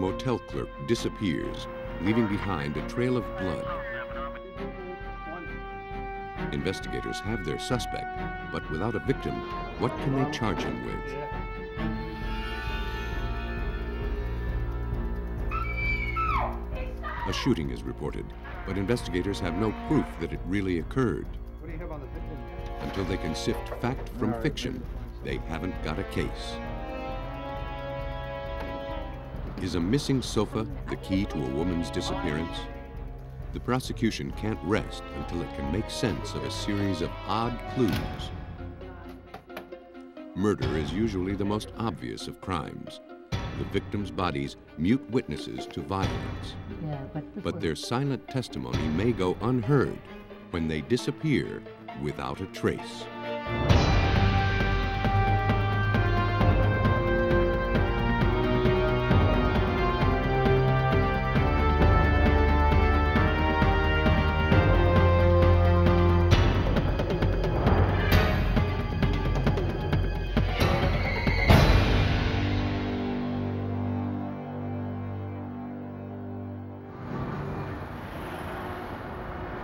motel clerk disappears, leaving behind a trail of blood. Investigators have their suspect, but without a victim, what can they charge him with? A shooting is reported, but investigators have no proof that it really occurred. Until they can sift fact from fiction, they haven't got a case. Is a missing sofa the key to a woman's disappearance? The prosecution can't rest until it can make sense of a series of odd clues. Murder is usually the most obvious of crimes. The victims' bodies mute witnesses to violence. But their silent testimony may go unheard when they disappear without a trace.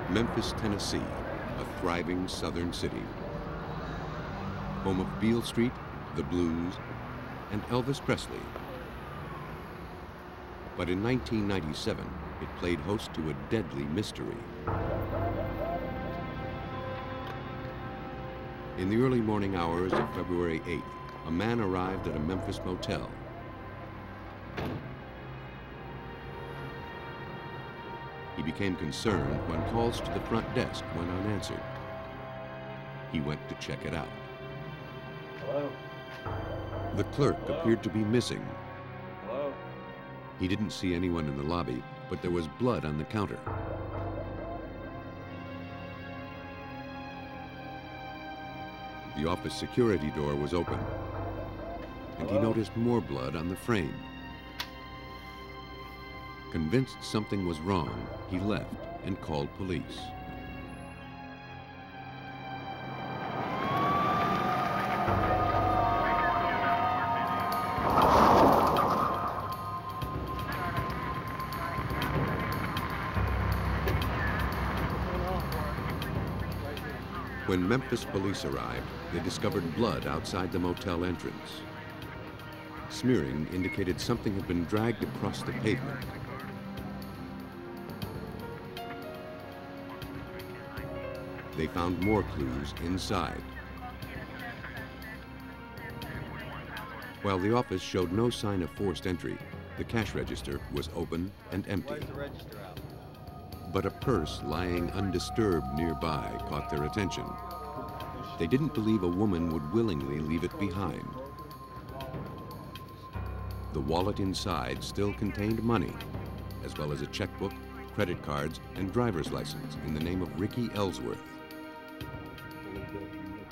Memphis, Tennessee, a thriving southern city. Home of Beale Street, the blues, and Elvis Presley. But in 1997, it played host to a deadly mystery. In the early morning hours of February 8th, a man arrived at a Memphis motel. He became concerned when calls to the front desk went unanswered. He went to check it out. Hello? The clerk appeared to be missing. Hello? He didn't see anyone in the lobby, but there was blood on the counter. The office security door was open, and he noticed more blood on the frame. Convinced something was wrong, he left and called police. When Memphis police arrived, they discovered blood outside the motel entrance. Smearing indicated something had been dragged across the pavement. They found more clues inside. While the office showed no sign of forced entry, the cash register was open and empty. But a purse lying undisturbed nearby caught their attention. They didn't believe a woman would willingly leave it behind. The wallet inside still contained money, as well as a checkbook, credit cards, and driver's license in the name of Ricky Ellsworth.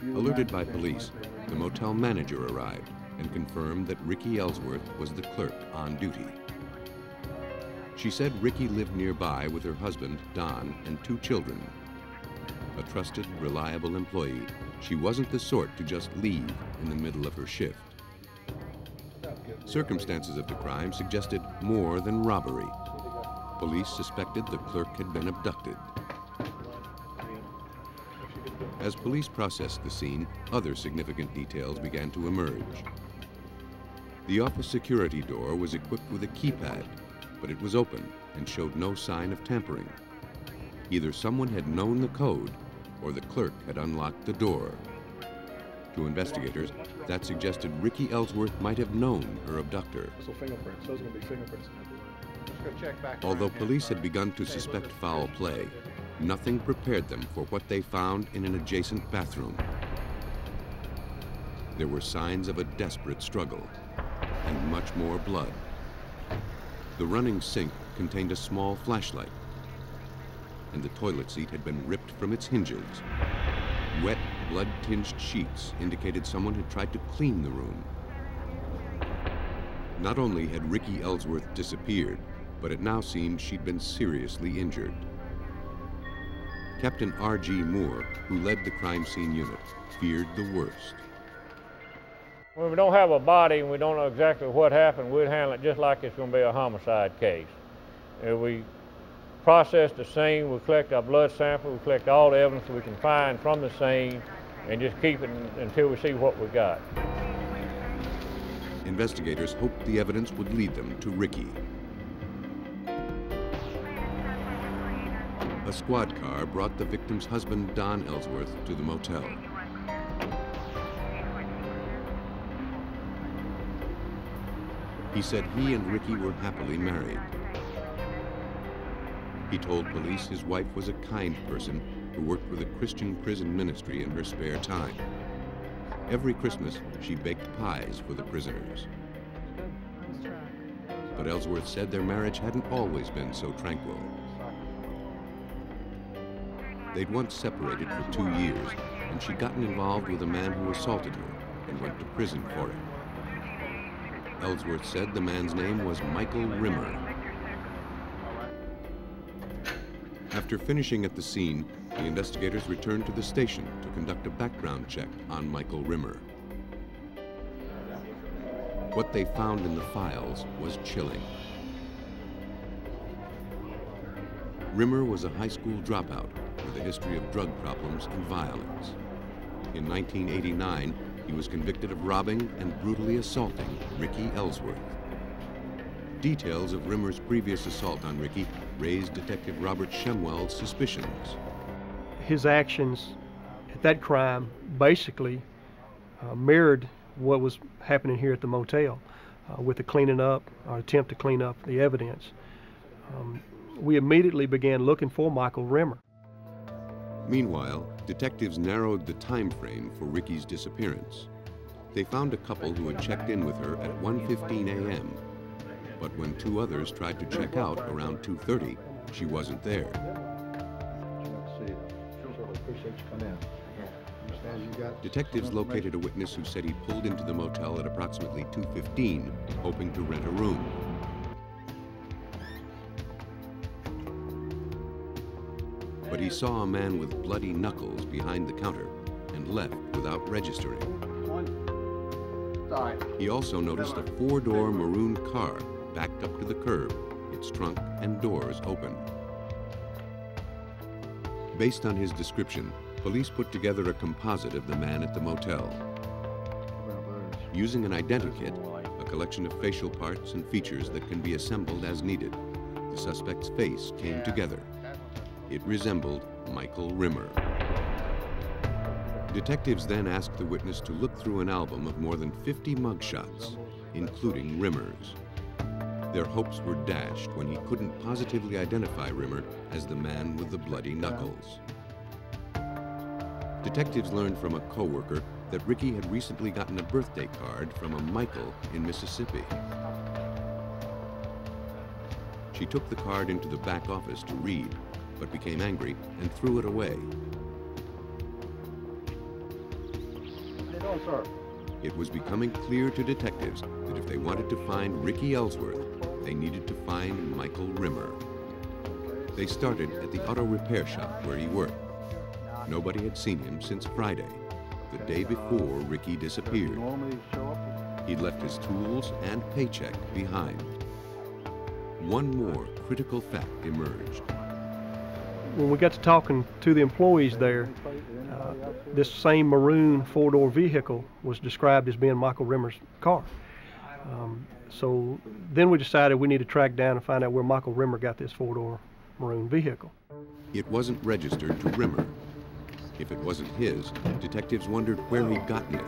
Alerted by police, the motel manager arrived and confirmed that Ricky Ellsworth was the clerk on duty. She said Ricky lived nearby with her husband, Don, and two children. A trusted, reliable employee, she wasn't the sort to just leave in the middle of her shift. Circumstances of the crime suggested more than robbery. Police suspected the clerk had been abducted. As police processed the scene, other significant details began to emerge. The office security door was equipped with a keypad, but it was open and showed no sign of tampering. Either someone had known the code, or the clerk had unlocked the door. To investigators, that suggested Ricky Ellsworth might have known her abductor. Although police had begun to suspect foul play, nothing prepared them for what they found in an adjacent bathroom. There were signs of a desperate struggle and much more blood. The running sink contained a small flashlight, and the toilet seat had been ripped from its hinges. Wet, blood-tinged sheets indicated someone had tried to clean the room. Not only had Ricky Ellsworth disappeared, but it now seemed she'd been seriously injured. Captain R.G. Moore, who led the crime scene unit, feared the worst. When we don't have a body and we don't know exactly what happened, we'd handle it just like it's going to be a homicide case. And we process the scene, we collect our blood sample, we collect all the evidence we can find from the scene, and just keep it until we see what we got. Investigators hoped the evidence would lead them to Ricky. A squad car brought the victim's husband, Don Ellsworth, to the motel. He said he and Ricky were happily married. He told police his wife was a kind person who worked with a Christian prison ministry in her spare time. Every Christmas, she baked pies for the prisoners. But Ellsworth said their marriage hadn't always been so tranquil. They'd once separated for 2 years, and she'd gotten involved with a man who assaulted her and went to prison for it. Ellsworth said the man's name was Michael Rimmer. After finishing at the scene, the investigators returned to the station to conduct a background check on Michael Rimmer. What they found in the files was chilling. Rimmer was a high school dropout with a history of drug problems and violence. In 1989, he was convicted of robbing and brutally assaulting Ricky Ellsworth. Details of Rimmer's previous assault on Ricky raised Detective Robert Shemwell's suspicions. His actions at that crime basically mirrored what was happening here at the motel with the cleaning up, or attempt to clean up the evidence. We immediately began looking for Michael Rimmer. Meanwhile, detectives narrowed the time frame for Ricky's disappearance. They found a couple who had checked in with her at 1:15 a.m., but when two others tried to check out around 2:30, she wasn't there. Detectives located a witness who said he pulled into the motel at approximately 2:15, hoping to rent a room. But he saw a man with bloody knuckles behind the counter and left without registering. He also noticed a four-door maroon car backed up to the curb, its trunk and doors open. Based on his description, police put together a composite of the man at the motel. Using an identikit, a collection of facial parts and features that can be assembled as needed, the suspect's face came together. It resembled Michael Rimmer. Detectives then asked the witness to look through an album of more than 50 mugshots, including Rimmer's. Their hopes were dashed when he couldn't positively identify Rimmer as the man with the bloody knuckles. Detectives learned from a co-worker that Ricky had recently gotten a birthday card from a Michael in Mississippi. She took the card into the back office to read, but became angry and threw it away. It was becoming clear to detectives that if they wanted to find Ricky Ellsworth, they needed to find Michael Rimmer. They started at the auto repair shop where he worked. Nobody had seen him since Friday, the day before Ricky disappeared. He'd left his tools and paycheck behind. One more critical fact emerged. When we got to talking to the employees there, this same maroon four-door vehicle was described as being Michael Rimmer's car. So then we decided we need to track down and find out where Michael Rimmer got this four-door maroon vehicle. It wasn't registered to Rimmer. If it wasn't his, detectives wondered where he'd gotten it.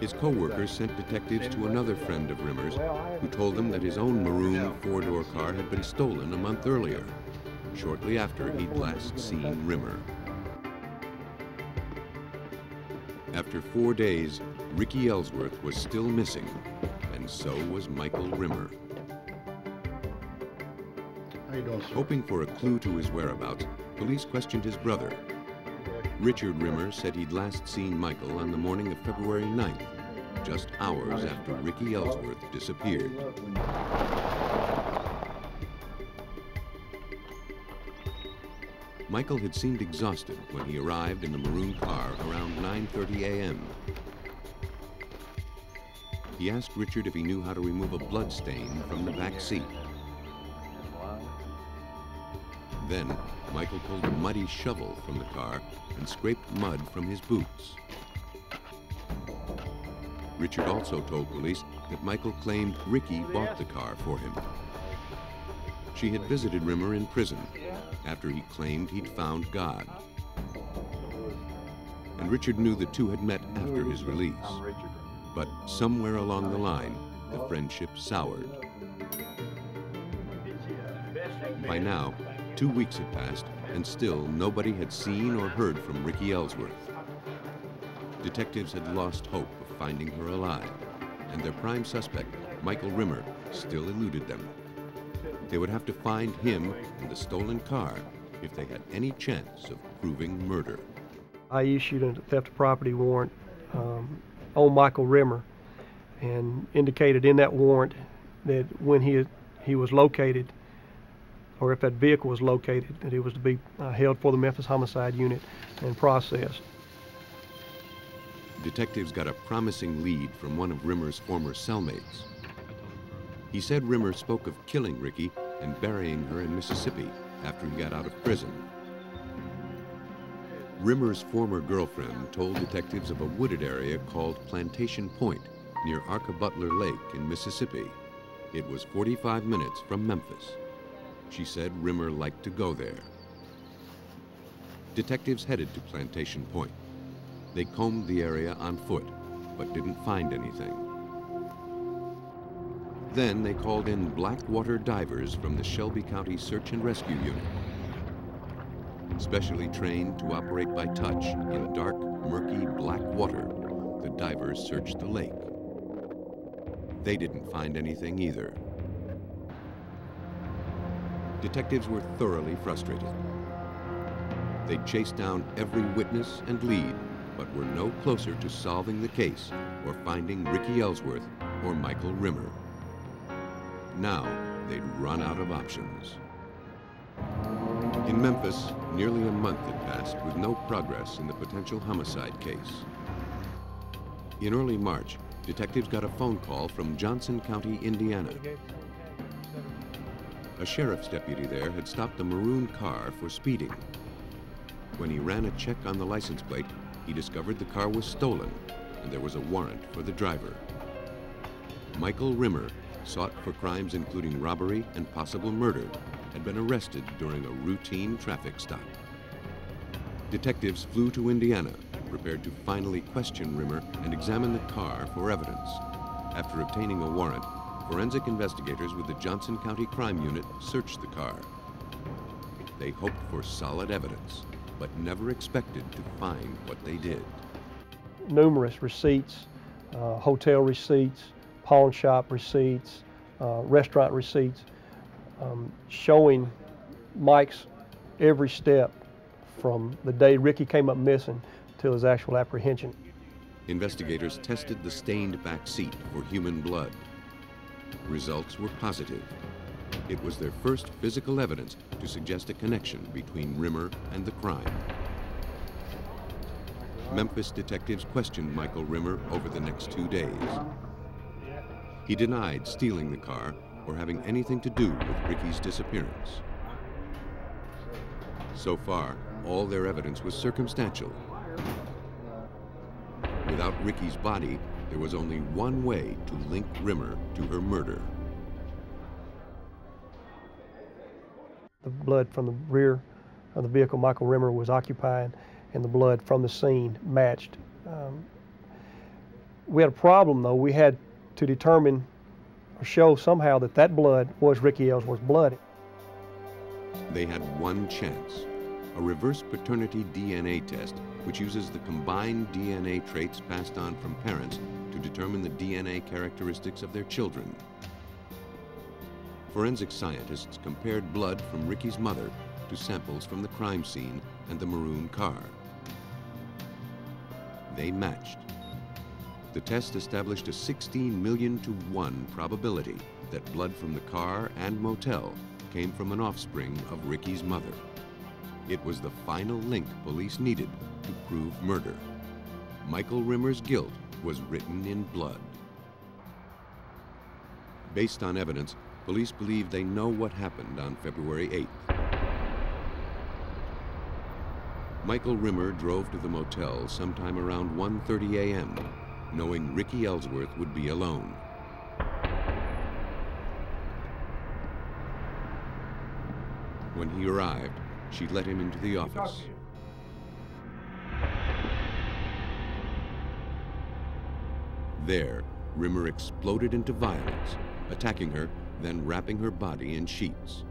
His co-workers sent detectives to another friend of Rimmer's who told them that his own maroon four-door car had been stolen a month earlier, shortly after he'd last seen Rimmer. After 4 days, Ricky Ellsworth was still missing, and so was Michael Rimmer. Hoping for a clue to his whereabouts, police questioned his brother. Richard Rimmer said he'd last seen Michael on the morning of February 9th, just hours after Ricky Ellsworth disappeared. Michael had seemed exhausted when he arrived in the maroon car around 9:30 a.m. He asked Richard if he knew how to remove a blood stain from the back seat. Then, Michael pulled a muddy shovel from the car and scraped mud from his boots. Richard also told police that Michael claimed Ricky bought the car for him. She had visited Rimmer in prison after he claimed he'd found God. And Richard knew the two had met after his release. But somewhere along the line, the friendship soured. By now, 2 weeks had passed, and still nobody had seen or heard from Ricky Ellsworth. Detectives had lost hope of finding her alive, and their prime suspect, Michael Rimmer, still eluded them. They would have to find him and the stolen car if they had any chance of proving murder. I issued a theft of property warrant on Michael Rimmer, and indicated in that warrant that when he was located, or if that vehicle was located, that it was to be held for the Memphis Homicide Unit and processed. Detectives got a promising lead from one of Rimmer's former cellmates. He said Rimmer spoke of killing Ricky and burying her in Mississippi after he got out of prison. Rimmer's former girlfriend told detectives of a wooded area called Plantation Point near Arkabutla Lake in Mississippi. It was 45 minutes from Memphis. She said Rimmer liked to go there. Detectives headed to Plantation Point. They combed the area on foot, but didn't find anything. Then they called in Blackwater divers from the Shelby County Search and Rescue Unit, specially trained to operate by touch in dark, murky black water. The divers searched the lake. They didn't find anything either. Detectives were thoroughly frustrated. They chased down every witness and lead, but were no closer to solving the case or finding Ricky Ellsworth or Michael Rimmer. Now they'd run out of options. In Memphis, nearly a month had passed with no progress in the potential homicide case. In early March, detectives got a phone call from Johnson County, Indiana. A sheriff's deputy there had stopped a maroon car for speeding. When he ran a check on the license plate, he discovered the car was stolen and there was a warrant for the driver. Michael Rimmer, sought for crimes including robbery and possible murder, had been arrested during a routine traffic stop. Detectives flew to Indiana, prepared to finally question Rimmer and examine the car for evidence. After obtaining a warrant, forensic investigators with the Johnson County Crime Unit searched the car. They hoped for solid evidence, but never expected to find what they did. Numerous receipts, hotel receipts, pawn shop receipts, restaurant receipts, showing Mike's every step from the day Ricky came up missing till his actual apprehension. Investigators tested the stained back seat for human blood. Results were positive. It was their first physical evidence to suggest a connection between Rimmer and the crime. Memphis detectives questioned Michael Rimmer over the next 2 days. He denied stealing the car or having anything to do with Ricky's disappearance. So far, all their evidence was circumstantial. Without Ricky's body, there was only one way to link Rimmer to her murder. The blood from the rear of the vehicle Michael Rimmer was occupying and the blood from the scene matched. We had a problem, though. We had to determine or show somehow that that blood was Ricky Ellsworth's blood. They had one chance, a reverse paternity DNA test, which uses the combined DNA traits passed on from parents to determine the DNA characteristics of their children. Forensic scientists compared blood from Ricky's mother to samples from the crime scene and the maroon car. They matched. The test established a 16,000,000 to 1 probability that blood from the car and motel came from an offspring of Ricky's mother. It was the final link police needed to prove murder. Michael Rimmer's guilt was written in blood. Based on evidence, police believe they know what happened on February 8th. Michael Rimmer drove to the motel sometime around 1:30 a.m., knowing Ricky Ellsworth would be alone. When he arrived, she let him into the office. There, Rimmer exploded into violence, attacking her, then wrapping her body in sheets.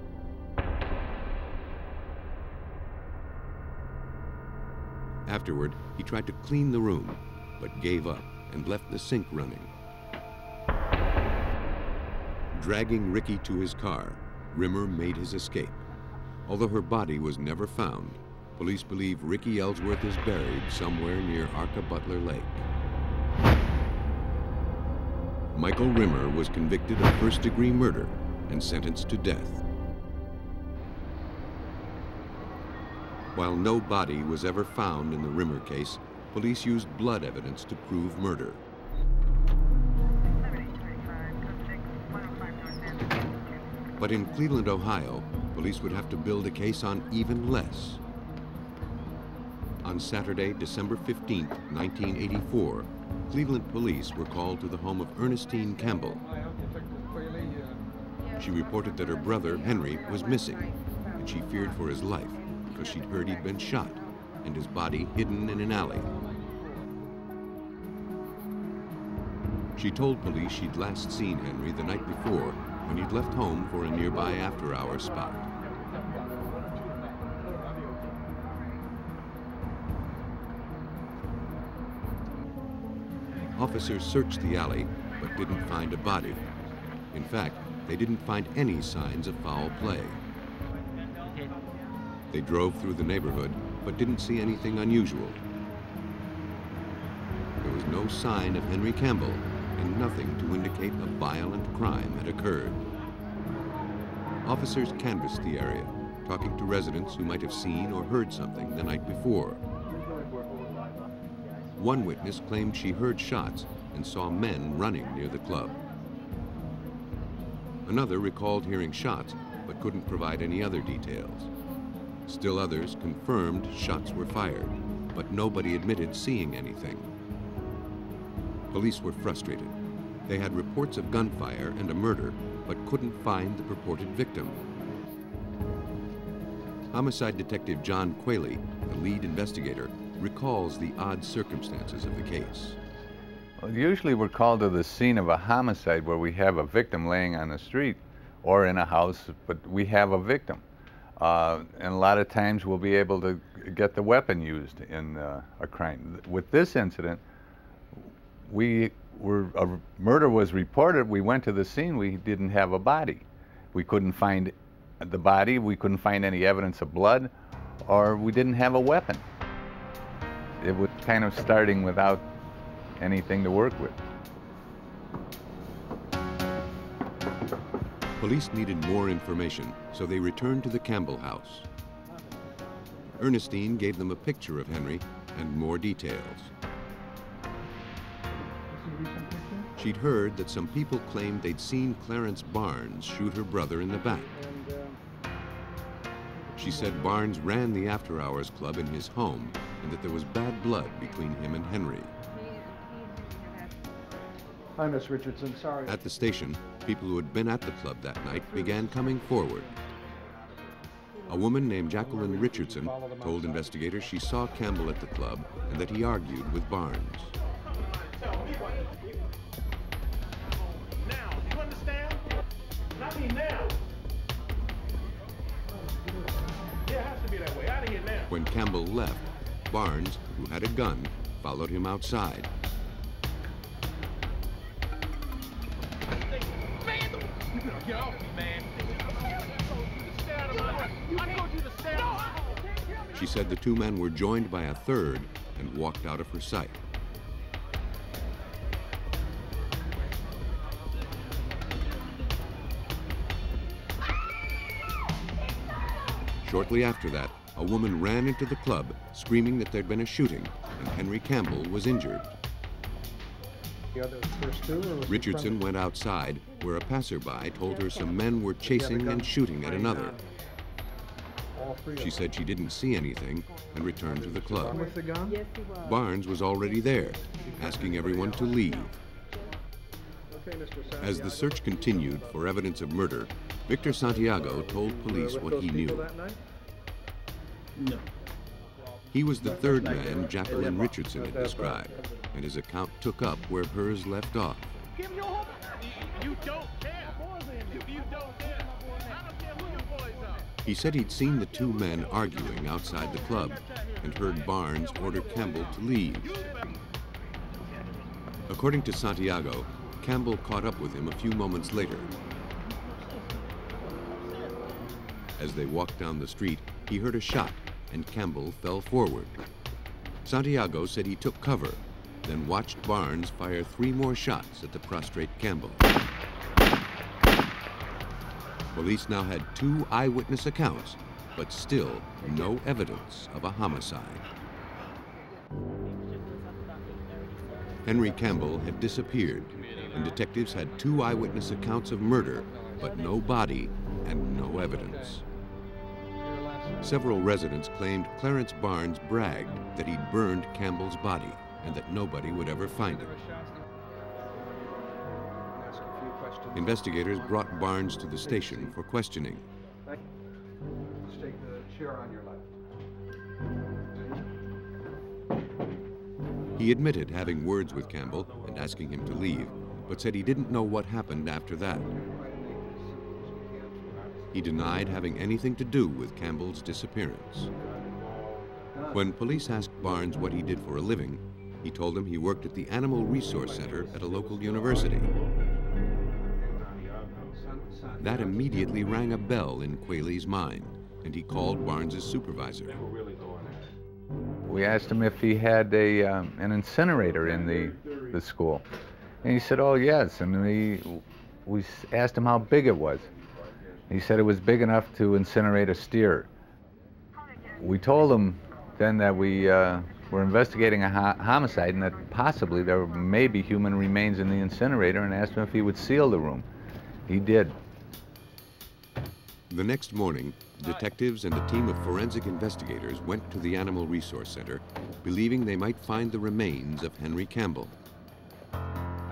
Afterward, he tried to clean the room, but gave up and left the sink running. Dragging Ricky to his car, Rimmer made his escape. Although her body was never found, police believe Ricky Ellsworth is buried somewhere near Arkabutla Lake. Michael Rimmer was convicted of first-degree murder and sentenced to death. While no body was ever found in the Rimmer case, police used blood evidence to prove murder. But in Cleveland, Ohio, police would have to build a case on even less. On Saturday, December 15, 1984, Cleveland police were called to the home of Ernestine Campbell. She reported that her brother, Henry, was missing, and she feared for his life because she'd heard he'd been shot and his body hidden in an alley. She told police she'd last seen Henry the night before, when he'd left home for a nearby after-hour spot. Officers searched the alley, but didn't find a body. In fact, they didn't find any signs of foul play. They drove through the neighborhood, but didn't see anything unusual. There was no sign of Henry Campbell, and nothing to indicate a violent crime had occurred. Officers canvassed the area, talking to residents who might have seen or heard something the night before. One witness claimed she heard shots and saw men running near the club. Another recalled hearing shots, but couldn't provide any other details. Still others confirmed shots were fired, but nobody admitted seeing anything. Police were frustrated. They had reports of gunfire and a murder, but couldn't find the purported victim. Homicide Detective John Quayle, the lead investigator, recalls the odd circumstances of the case. Well, usually we're called to the scene of a homicide where we have a victim laying on the street or in a house, but we have a victim. And a lot of times we'll be able to get the weapon used in a crime. With this incident, a murder was reported. We went to the scene. We didn't have a body. We couldn't find the body. We couldn't find any evidence of blood, or we didn't have a weapon. It was kind of starting without anything to work with. Police needed more information, so they returned to the Campbell house. Ernestine gave them a picture of Henry and more details. She'd heard that some people claimed they'd seen Clarence Barnes shoot her brother in the back. She said Barnes ran the after-hours club in his home and that there was bad blood between him and Henry. Hi, Miss Richardson, sorry. At the station, people who had been at the club that night began coming forward. A woman named Jacqueline Richardson told investigators she saw Campbell at the club and that he argued with Barnes. When Campbell left, Barnes, who had a gun, followed him outside. She said the two men were joined by a third and walked out of her sight. Shortly after that, a woman ran into the club, screaming that there'd been a shooting, and Henry Campbell was injured. The other first two, or Richardson went outside, where a passerby told her some men were chasing and shooting at another. She said she didn't see anything and returned to the club. Barnes was already there, asking everyone to leave. As the search continued for evidence of murder, Victor Santiago told police what he knew. No. He was the third man Jacqueline Richardson had described, and his account took up where hers left off. He said he'd seen the two men arguing outside the club and heard Barnes order Campbell to leave. According to Santiago, Campbell caught up with him a few moments later. As they walked down the street, he heard a shot and Campbell fell forward. Santiago said he took cover, then watched Barnes fire three more shots at the prostrate Campbell. Police now had two eyewitness accounts, but still no evidence of a homicide. Henry Campbell had disappeared, and detectives had two eyewitness accounts of murder, but no body and no evidence. Several residents claimed Clarence Barnes bragged that he'd burned Campbell's body and that nobody would ever find it. Investigators brought Barnes to the station for questioning. Just take the chair on your left. He admitted having words with Campbell and asking him to leave, but said he didn't know what happened after that. He denied having anything to do with Campbell's disappearance. When police asked Barnes what he did for a living, he told them he worked at the Animal Resource Center at a local university. That immediately rang a bell in Qualey's mind, and he called Barnes' supervisor. We asked him if he had an incinerator in the school, and he said, oh, yes. And we asked him how big it was. He said it was big enough to incinerate a steer. We told him then that we were investigating a homicide and that possibly there may be human remains in the incinerator, and asked him if he would seal the room. He did. The next morning, detectives and a team of forensic investigators went to the Animal Resource Center, believing they might find the remains of Henry Campbell.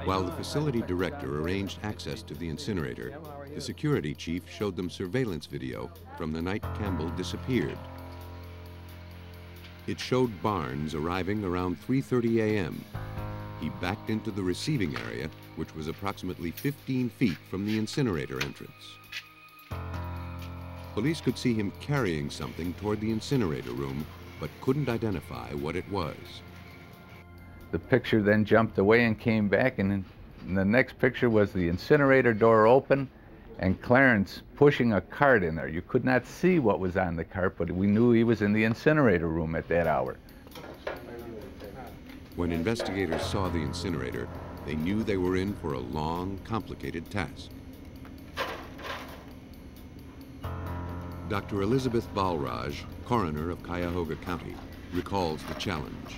While the facility director arranged access to the incinerator, the security chief showed them surveillance video from the night Campbell disappeared. It showed Barnes arriving around 3:30 a.m. He backed into the receiving area, which was approximately 15 feet from the incinerator entrance. Police could see him carrying something toward the incinerator room, but couldn't identify what it was. The picture then jumped away and came back, and the next picture was the incinerator door open and Clarence pushing a cart in there. You could not see what was on the cart, but we knew he was in the incinerator room at that hour. When investigators saw the incinerator, they knew they were in for a long, complicated task. Dr. Elizabeth Balraj, coroner of Cuyahoga County, recalls the challenge.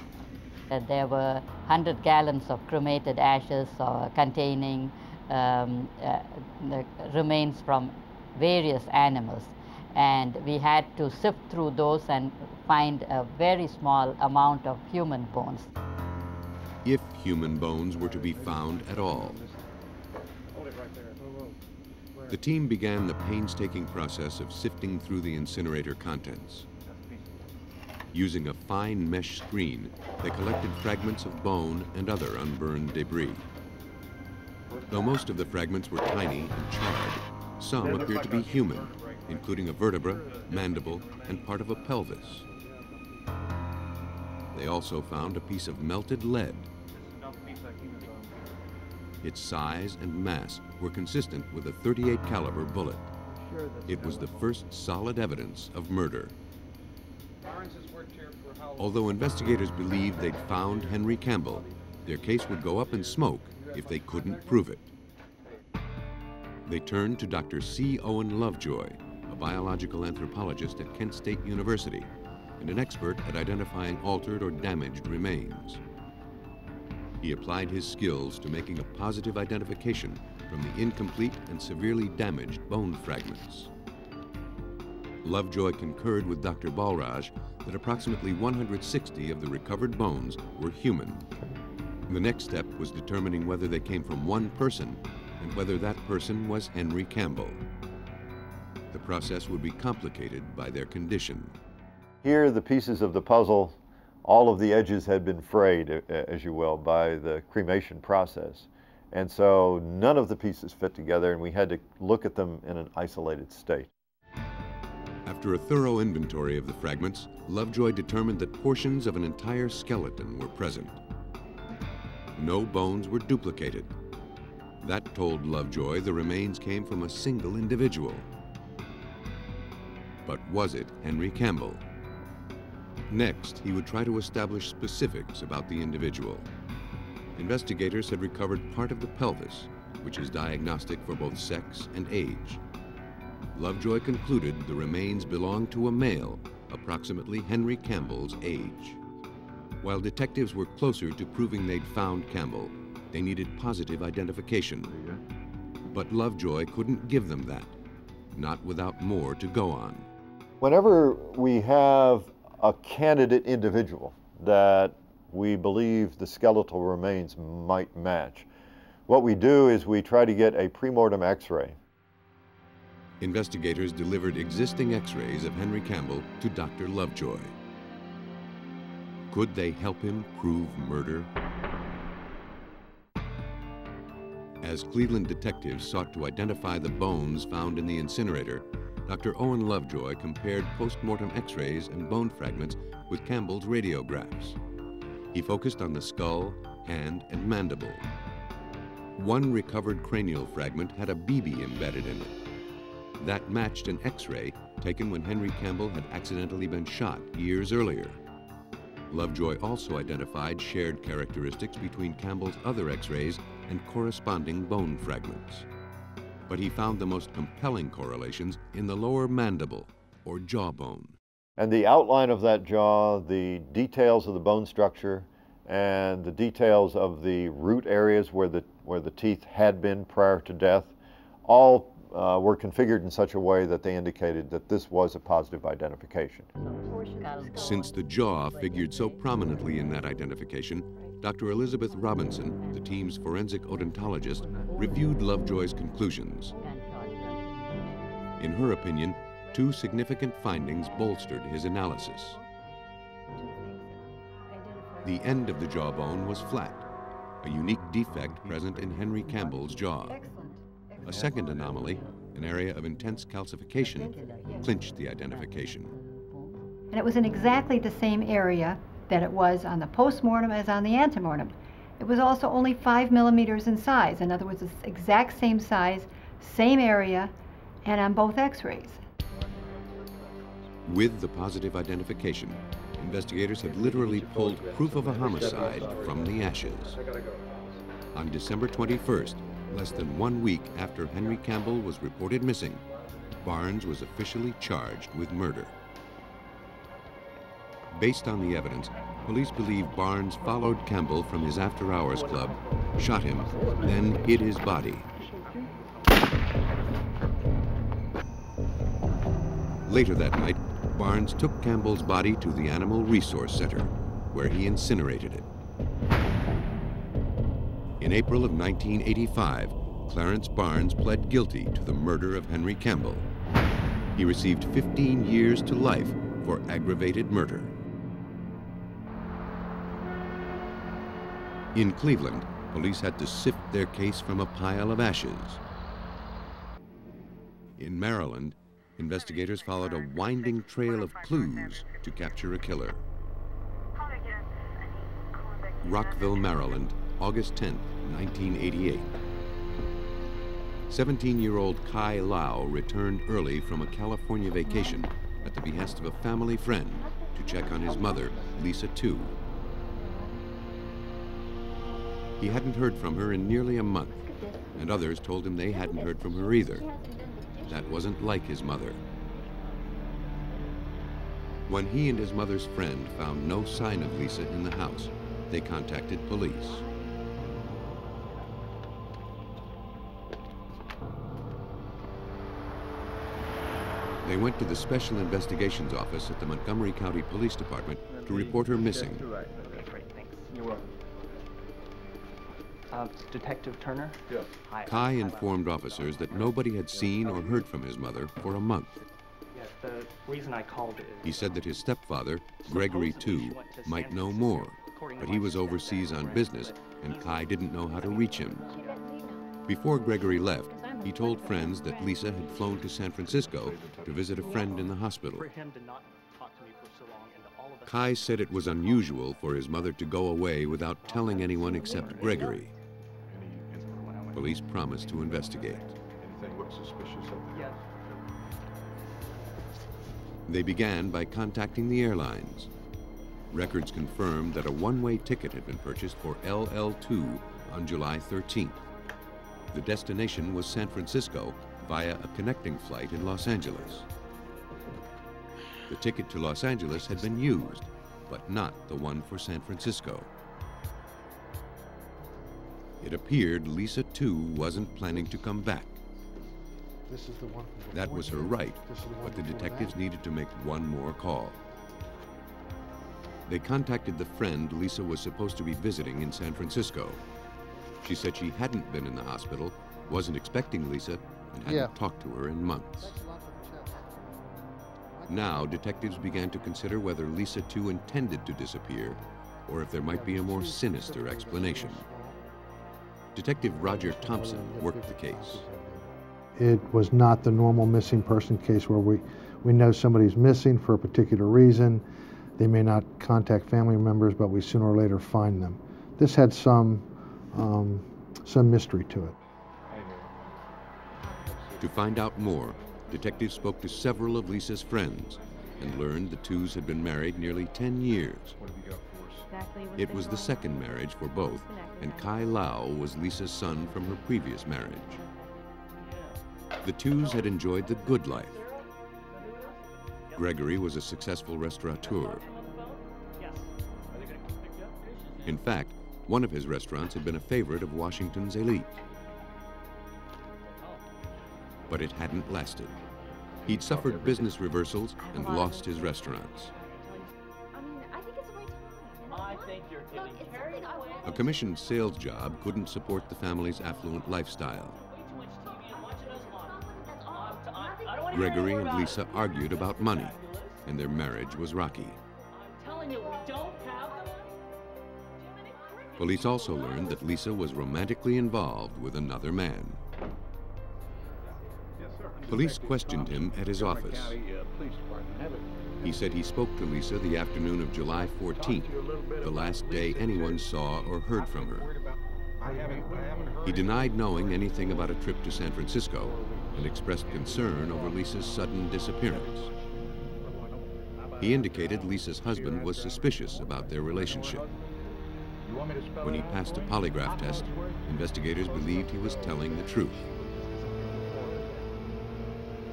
There were 100 gallons of cremated ashes containing the remains from various animals, and we had to sift through those and find a very small amount of human bones. If human bones were to be found at all. The team began the painstaking process of sifting through the incinerator contents. Using a fine mesh screen, they collected fragments of bone and other unburned debris. Though most of the fragments were tiny and charred, some appeared to be human, including a vertebra, mandible, and part of a pelvis. They also found a piece of melted lead. Its size and mass were consistent with a .38 caliber bullet. It was the first solid evidence of murder. Although investigators believed they'd found Henry Campbell, their case would go up in smoke if they couldn't prove it. They turned to Dr. C. Owen Lovejoy, a biological anthropologist at Kent State University, and an expert at identifying altered or damaged remains. He applied his skills to making a positive identification from the incomplete and severely damaged bone fragments. Lovejoy concurred with Dr. Balraj that approximately 160 of the recovered bones were human. The next step was determining whether they came from one person and whether that person was Henry Campbell. The process would be complicated by their condition. Here, the pieces of the puzzle, all of the edges had been frayed, as you will, by the cremation process. And so none of the pieces fit together, and we had to look at them in an isolated state. After a thorough inventory of the fragments, Lovejoy determined that portions of an entire skeleton were present. No bones were duplicated. That told Lovejoy the remains came from a single individual. But was it Henry Campbell? Next, he would try to establish specifics about the individual. Investigators had recovered part of the pelvis, which is diagnostic for both sex and age. Lovejoy concluded the remains belonged to a male, approximately Henry Campbell's age. While detectives were closer to proving they'd found Campbell, they needed positive identification. But Lovejoy couldn't give them that, not without more to go on. Whenever we have a candidate individual that we believe the skeletal remains might match, what we do is we try to get a pre-mortem x-ray. Investigators delivered existing x-rays of Henry Campbell to Dr. Lovejoy. Could they help him prove murder? As Cleveland detectives sought to identify the bones found in the incinerator, Dr. Owen Lovejoy compared post-mortem x-rays and bone fragments with Campbell's radiographs. He focused on the skull, hand, and mandible. One recovered cranial fragment had a BB embedded in it. That matched an x-ray taken when Henry Campbell had accidentally been shot years earlier. Lovejoy also identified shared characteristics between Campbell's other x-rays and corresponding bone fragments. But he found the most compelling correlations in the lower mandible, or jawbone. And the outline of that jaw, the details of the bone structure, and the details of the root areas where the teeth had been prior to death, all were configured in such a way that they indicated that this was a positive identification. Since the jaw figured so prominently in that identification, Dr. Elizabeth Robinson, the team's forensic odontologist, reviewed Lovejoy's conclusions. In her opinion, two significant findings bolstered his analysis. The end of the jawbone was flat, a unique defect present in Henry Campbell's jaw. A second anomaly, an area of intense calcification, clinched the identification. And it was in exactly the same area that it was on the postmortem as on the antemortem. It was also only 5 millimeters in size. In other words, the exact same size, same area, and on both x-rays. With the positive identification, investigators had literally pulled proof of a homicide from the ashes. On December 21st, less than 1 week after Henry Campbell was reported missing, Barnes was officially charged with murder. Based on the evidence, police believe Barnes followed Campbell from his after-hours club, shot him, then hid his body. Later that night, Barnes took Campbell's body to the Animal Resource Center, where he incinerated it. In April of 1985, Clarence Barnes pled guilty to the murder of Henry Campbell. He received 15 years to life for aggravated murder. In Cleveland, police had to sift their case from a pile of ashes. In Maryland, investigators followed a winding trail of clues to capture a killer. Rockville, Maryland, August 10, 1988. 17-year-old Kai Lau returned early from a California vacation at the behest of a family friend to check on his mother, Lisa Tu. He hadn't heard from her in nearly a month, and others told him they hadn't heard from her either. That wasn't like his mother. When he and his mother's friend found no sign of Lisa in the house, they contacted police. They went to the Special Investigations Office at the Montgomery County Police Department to report her missing. Great, thanks. You're welcome. Detective Turner? Yes. Hi. Kai informed officers that nobody had seen or heard from his mother for a month. Yes, the reason I called is... He said that his stepfather, Gregory Tu, might know more, but he was overseas on business and Kai didn't know how to reach him. Before Gregory left, he told friends that Lisa had flown to San Francisco to visit a friend in the hospital. Kai said it was unusual for his mother to go away without telling anyone except Gregory. Police promised to investigate. They began by contacting the airlines. Records confirmed that a one-way ticket had been purchased for LL2 on July 13th. The destination was San Francisco via a connecting flight in Los Angeles. The ticket to Los Angeles had been used, but not the one for San Francisco. It appeared Lisa Tu wasn't planning to come back. This is the one that was her right, but the detectives needed to make one more call. They contacted the friend Lisa was supposed to be visiting in San Francisco. She said she hadn't been in the hospital, wasn't expecting Lisa, and hadn't talked to her in months. Now, detectives began to consider whether Lisa Tu intended to disappear or if there might be a more sinister explanation. Detective Roger Thompson worked the case. It was not the normal missing person case where we know somebody's missing for a particular reason. They may not contact family members, but we sooner or later find them. This had some mystery to it. To find out more, detectives spoke to several of Lisa's friends and learned the Tu's had been married nearly 10 years. It was the second marriage for both, and Kai Lau was Lisa's son from her previous marriage. The Tu's had enjoyed the good life. Gregory was a successful restaurateur. In fact, one of his restaurants had been a favorite of Washington's elite. But it hadn't lasted. He'd suffered business reversals and lost his restaurants. A commissioned sales job couldn't support the family's affluent lifestyle. Gregory and Lisa argued about money, and their marriage was rocky. Police also learned that Lisa was romantically involved with another man. Police questioned him at his office. He said he spoke to Lisa the afternoon of July 14th, the last day anyone saw or heard from her. He denied knowing anything about a trip to San Francisco and expressed concern over Lisa's sudden disappearance. He indicated Lisa's husband was suspicious about their relationship. When he passed a polygraph test, investigators believed he was telling the truth.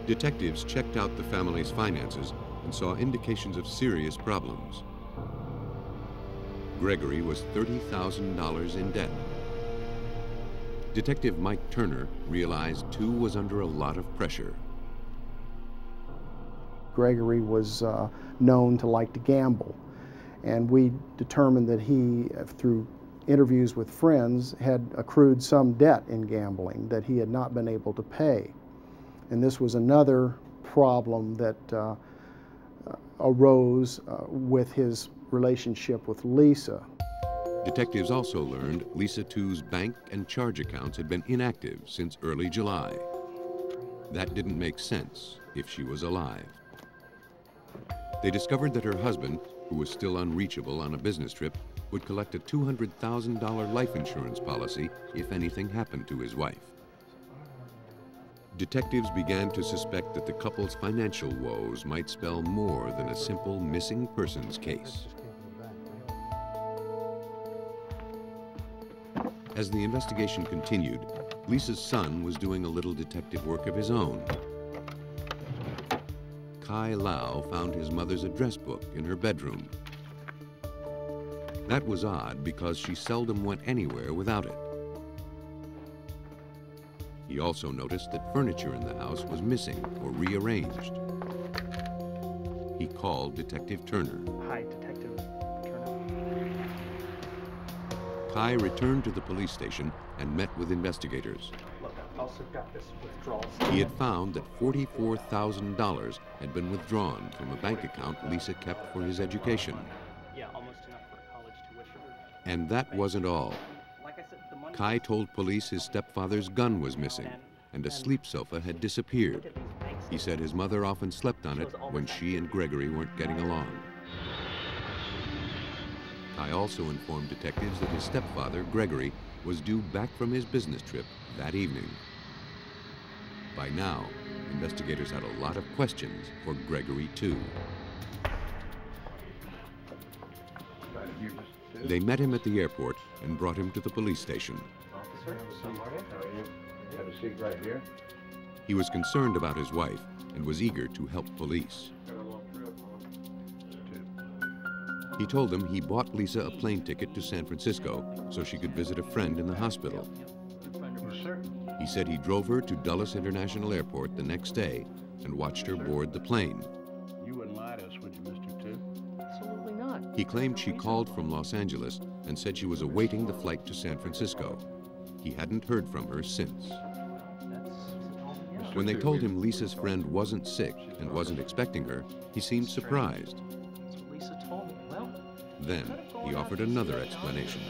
Detectives checked out the family's finances and saw indications of serious problems. Gregory was $30,000 in debt. Detective Mike Turner realized Tu was under a lot of pressure. Gregory was known to like to gamble, and we determined that he, through interviews with friends, had accrued some debt in gambling that he had not been able to pay. And this was another problem that arose with his relationship with Lisa. Detectives also learned Lisa Tu's bank and charge accounts had been inactive since early July. That didn't make sense if she was alive. They discovered that her husband, who was still unreachable on a business trip, would collect a $200,000 life insurance policy if anything happened to his wife. Detectives began to suspect that the couple's financial woes might spell more than a simple missing persons case. As the investigation continued, Lisa's son was doing a little detective work of his own. Kai Lau found his mother's address book in her bedroom. That was odd because she seldom went anywhere without it. He also noticed that furniture in the house was missing or rearranged. He called Detective Turner. Hi, Detective Turner. Kai returned to the police station and met with investigators. Look, I've also got this withdrawal statement. He had found that $44,000 had been withdrawn from a bank account Lisa kept for his education. Yeah, almost enough for a college tuition. And that wasn't all. Kai told police his stepfather's gun was missing, and a sleep sofa had disappeared. He said his mother often slept on it when she and Gregory weren't getting along. Kai also informed detectives that his stepfather, Gregory, was due back from his business trip that evening. By now, investigators had a lot of questions for Gregory Tu. They met him at the airport and brought him to the police station. Officer, you have a seat right here. He was concerned about his wife and was eager to help police. He told them he bought Lisa a plane ticket to San Francisco so she could visit a friend in the hospital. He said he drove her to Dulles International Airport the next day and watched her board the plane. You wouldn't lie to us, would you, Mr. Tu? Absolutely not. He claimed she called from Los Angeles and said she was awaiting the flight to San Francisco. He hadn't heard from her since. When they told him Lisa's friend wasn't sick and wasn't expecting her, he seemed surprised. Then he offered another explanation.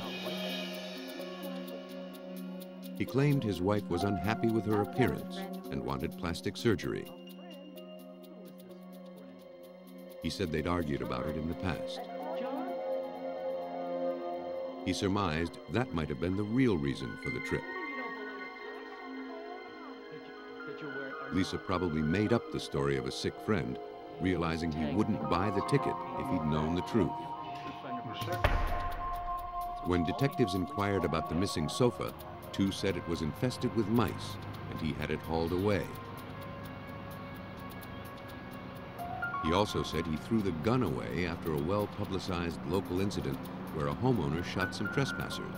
He claimed his wife was unhappy with her appearance and wanted plastic surgery. He said they'd argued about it in the past. He surmised that might have been the real reason for the trip. Lisa probably made up the story of a sick friend, realizing he wouldn't buy the ticket if he'd known the truth. When detectives inquired about the missing sofa, Tu said it was infested with mice and he had it hauled away. He also said he threw the gun away after a well-publicized local incident where a homeowner shot some trespassers.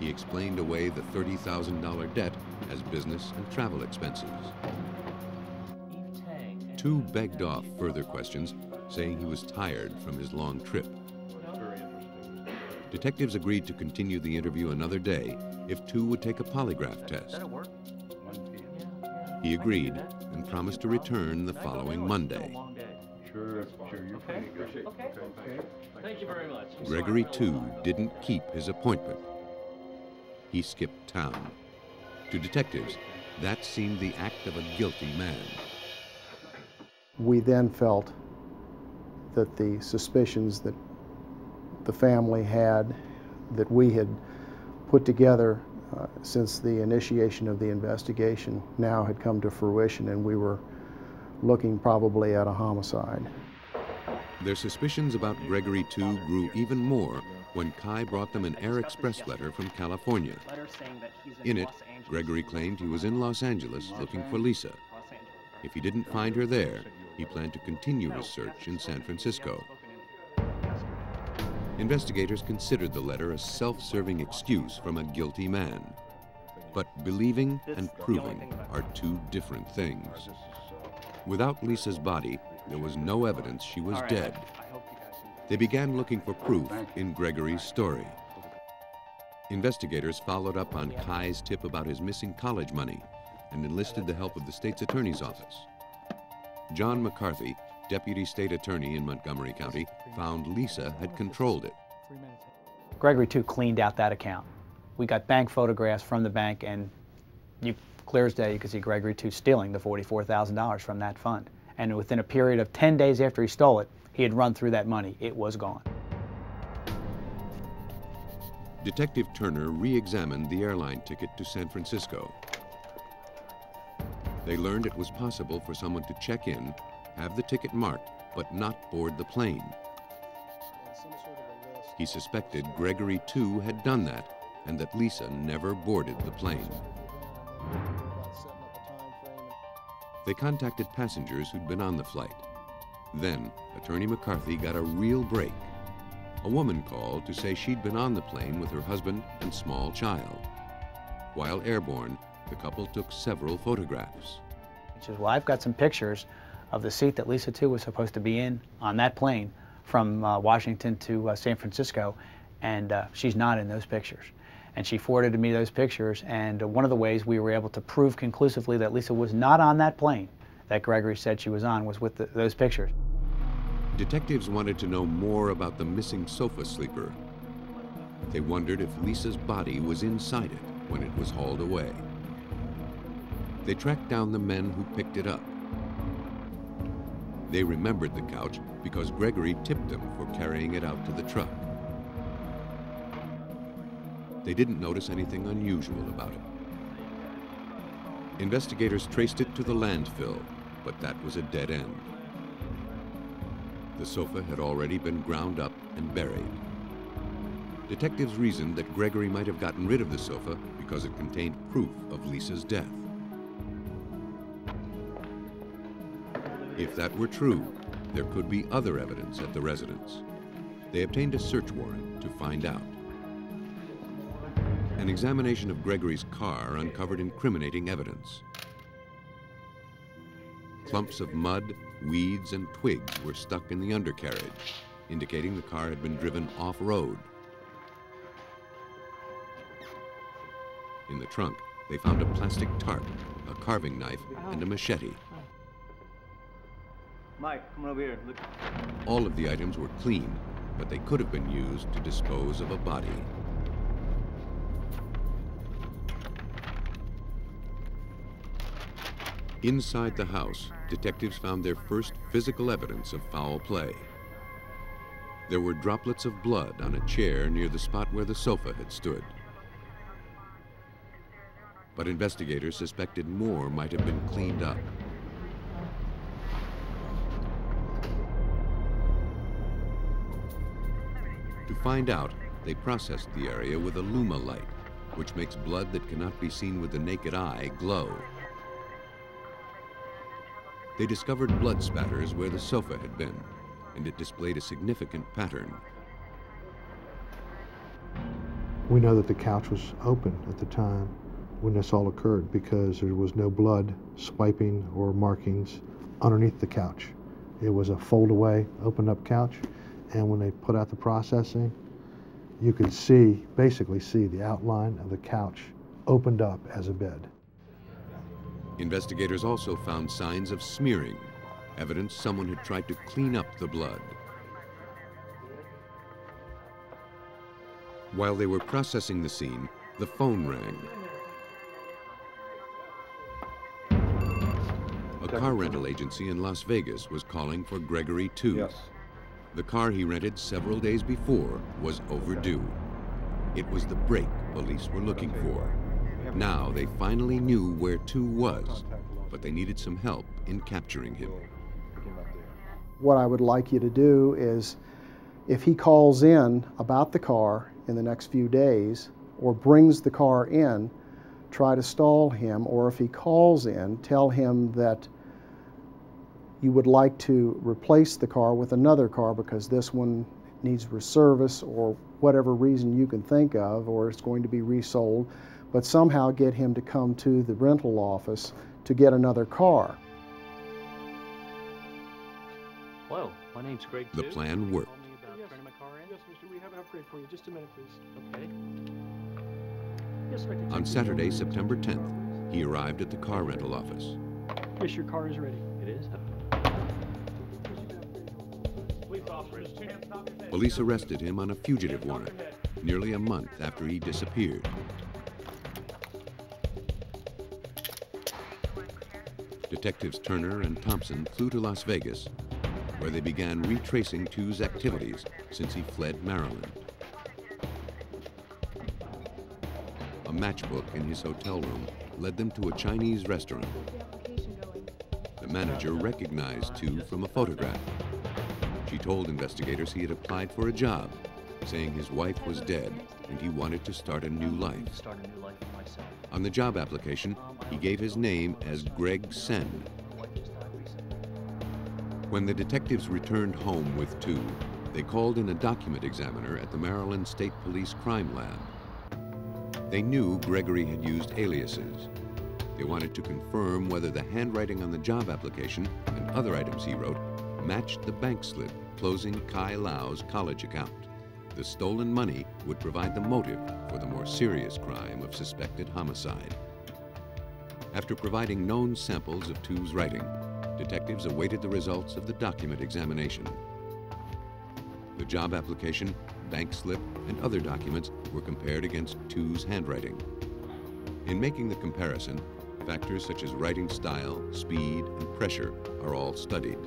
He explained away the $30,000 debt as business and travel expenses. Tu begged off further questions, saying he was tired from his long trip. Detectives agreed to continue the interview another day if Tu would take a polygraph test. He agreed and promised to return the following Monday. Gregory Tu didn't keep his appointment. He skipped town. To detectives, that seemed the act of a guilty man. We then felt that the suspicions that the family had, that we had put together since the initiation of the investigation, now had come to fruition, and we were looking probably at a homicide. Their suspicions about Gregory Tu grew even more when Kai brought them an Air Express letter from California. In it, Gregory claimed he was in Los Angeles looking for Lisa. If he didn't find her there, he planned to continue his search in San Francisco. Investigators considered the letter a self-serving excuse from a guilty man. But believing and proving are two different things. Without Lisa's body, there was no evidence she was dead. They began looking for proof in Gregory's story. Investigators followed up on Kai's tip about his missing college money and enlisted the help of the state's attorney's office. John McCarthy, deputy state attorney in Montgomery County, found Lisa had controlled it. Gregory Tu cleaned out that account. We got bank photographs from the bank, and clear as day you could see Gregory Tu stealing the $44,000 from that fund. And within a period of 10 days after he stole it, he had run through that money. It was gone. Detective Turner re-examined the airline ticket to San Francisco. They learned it was possible for someone to check in, have the ticket marked, but not board the plane. He suspected Gregory Tu had done that and that Lisa never boarded the plane. They contacted passengers who'd been on the flight. Then, Attorney McCarthy got a real break. A woman called to say she'd been on the plane with her husband and small child. While airborne, the couple took several photographs. She says, well, I've got some pictures of the seat that Lisa Tu was supposed to be in on that plane from Washington to San Francisco, and she's not in those pictures. And she forwarded to me those pictures, and one of the ways we were able to prove conclusively that Lisa was not on that plane that Gregory said she was on was with those pictures. Detectives wanted to know more about the missing sofa sleeper. They wondered if Lisa's body was inside it when it was hauled away. They tracked down the men who picked it up. They remembered the couch because Gregory tipped them for carrying it out to the truck. They didn't notice anything unusual about it. Investigators traced it to the landfill, but that was a dead end. The sofa had already been ground up and buried. Detectives reasoned that Gregory might have gotten rid of the sofa because it contained proof of Lisa's death. If that were true, there could be other evidence at the residence. They obtained a search warrant to find out. An examination of Gregory's car uncovered incriminating evidence. Clumps of mud, weeds, and twigs were stuck in the undercarriage, indicating the car had been driven off-road. In the trunk, they found a plastic tarp, a carving knife, and a machete. Mike, come over here. Look. All of the items were clean, but they could have been used to dispose of a body. Inside the house, detectives found their first physical evidence of foul play. There were droplets of blood on a chair near the spot where the sofa had stood. But investigators suspected more might have been cleaned up. To find out, they processed the area with a luma light, which makes blood that cannot be seen with the naked eye glow. They discovered blood spatters where the sofa had been, and it displayed a significant pattern. We know that the couch was open at the time when this all occurred because there was no blood swiping or markings underneath the couch. It was a fold-away, open-up couch. And when they put out the processing, you could see, basically see, the outline of the couch opened up as a bed. Investigators also found signs of smearing, evidence someone had tried to clean up the blood. While they were processing the scene, the phone rang. A car rental agency in Las Vegas was calling for Gregory Tu. Yes. The car he rented several days before was overdue. It was the break police were looking for. Now they finally knew where Tu was, but they needed some help in capturing him. What I would like you to do is, if he calls in about the car in the next few days, or brings the car in, try to stall him, or if he calls in, tell him that you would like to replace the car with another car because this one needs reservice or whatever reason you can think of, or it's going to be resold, but somehow get him to come to the rental office to get another car. Hello, my name's Greg. The plan worked. Yes, Mr. We have an upgrade for you. Just a minute, please. Okay. Yes, sir. On Saturday, September 10th, he arrived at the car rental office. Yes, your car is ready. It is? Police arrested him on a fugitive warrant, nearly a month after he disappeared. Detectives Turner and Thompson flew to Las Vegas, where they began retracing Tu's activities since he fled Maryland. A matchbook in his hotel room led them to a Chinese restaurant. The manager recognized Tu from a photograph. She told investigators he had applied for a job, saying his wife was dead and he wanted to start a new life. On the job application, he gave his name as Greg Sen. When the detectives returned home with Tu, they called in a document examiner at the Maryland State Police Crime Lab. They knew Gregory had used aliases. They wanted to confirm whether the handwriting on the job application and other items he wrote matched the bank slip closing Kai Lau's college account. The stolen money would provide the motive for the more serious crime of suspected homicide. After providing known samples of Tu's writing, detectives awaited the results of the document examination. The job application, bank slip, and other documents were compared against Tu's handwriting. In making the comparison, factors such as writing style, speed, and pressure are all studied.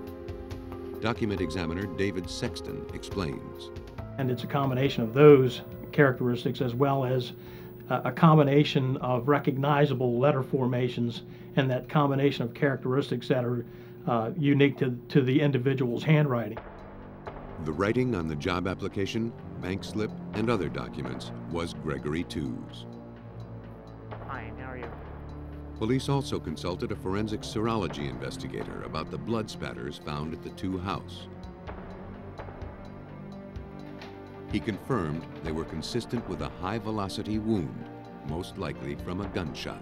Document examiner David Sexton explains. And it's a combination of those characteristics as well as a combination of recognizable letter formations and that combination of characteristics that are unique to the individual's handwriting. The writing on the job application, bank slip, and other documents was Gregory Tu's. Hi, how are you? Police also consulted a forensic serology investigator about the blood spatters found at the Tu house. He confirmed they were consistent with a high-velocity wound, most likely from a gunshot.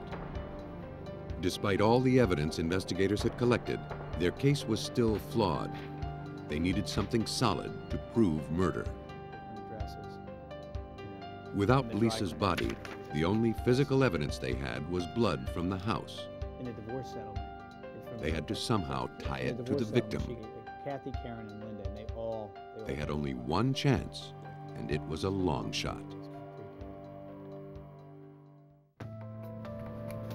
Despite all the evidence investigators had collected, their case was still flawed. They needed something solid to prove murder. Without Lisa's body, the only physical evidence they had was blood from the house. In a divorce settlement, they had to somehow tie it to the victim. Kathy, Karen, and Linda, and they had only one chance, and it was a long shot.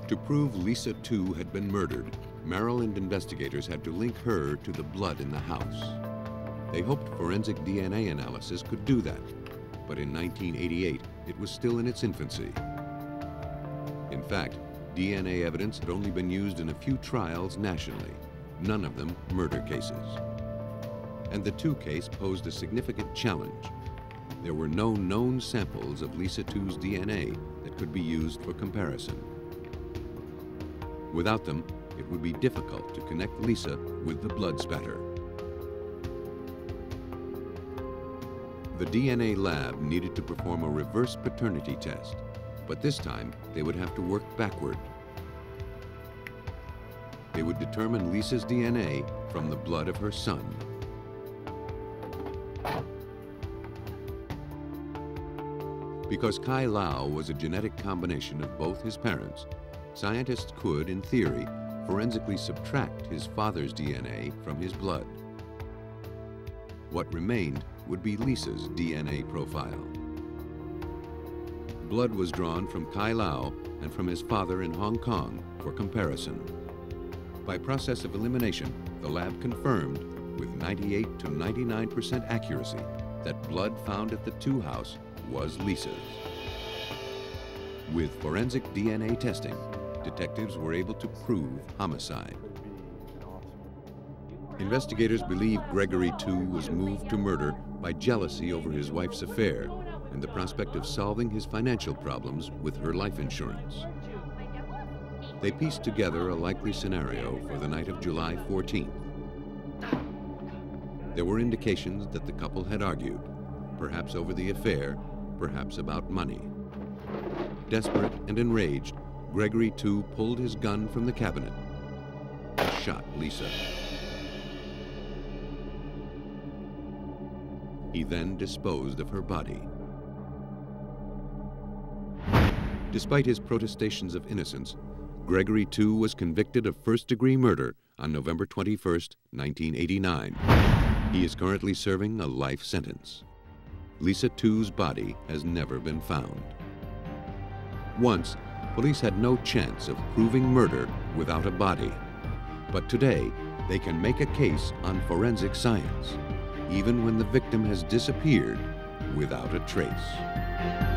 To prove Lisa Tu had been murdered, Maryland investigators had to link her to the blood in the house. They hoped forensic DNA analysis could do that, but in 1988, it was still in its infancy. In fact, DNA evidence had only been used in a few trials nationally, none of them murder cases. And the Tu case posed a significant challenge. There were no known samples of Lisa Tu's DNA that could be used for comparison. Without them, it would be difficult to connect Lisa with the blood spatter. The DNA lab needed to perform a reverse paternity test, but this time they would have to work backward. They would determine Lisa's DNA from the blood of her son. Because Kai Lau was a genetic combination of both his parents, scientists could, in theory, forensically subtract his father's DNA from his blood. What remained would be Lisa's DNA profile. Blood was drawn from Kai Lau and from his father in Hong Kong for comparison. By process of elimination, the lab confirmed, with 98 to 99% accuracy, that blood found at the Tu house was Lisa's. With forensic DNA testing, detectives were able to prove homicide. Investigators believe Gregory Tu was moved to murder by jealousy over his wife's affair and the prospect of solving his financial problems with her life insurance. They pieced together a likely scenario for the night of July 14th. There were indications that the couple had argued, perhaps over the affair, perhaps about money. Desperate and enraged, Gregory Tu pulled his gun from the cabinet and shot Lisa. He then disposed of her body. Despite his protestations of innocence, Gregory Tu was convicted of first-degree murder on November 21st, 1989. He is currently serving a life sentence. Lisa Tu's body has never been found. Once, police had no chance of proving murder without a body. But today, they can make a case on forensic science, even when the victim has disappeared without a trace.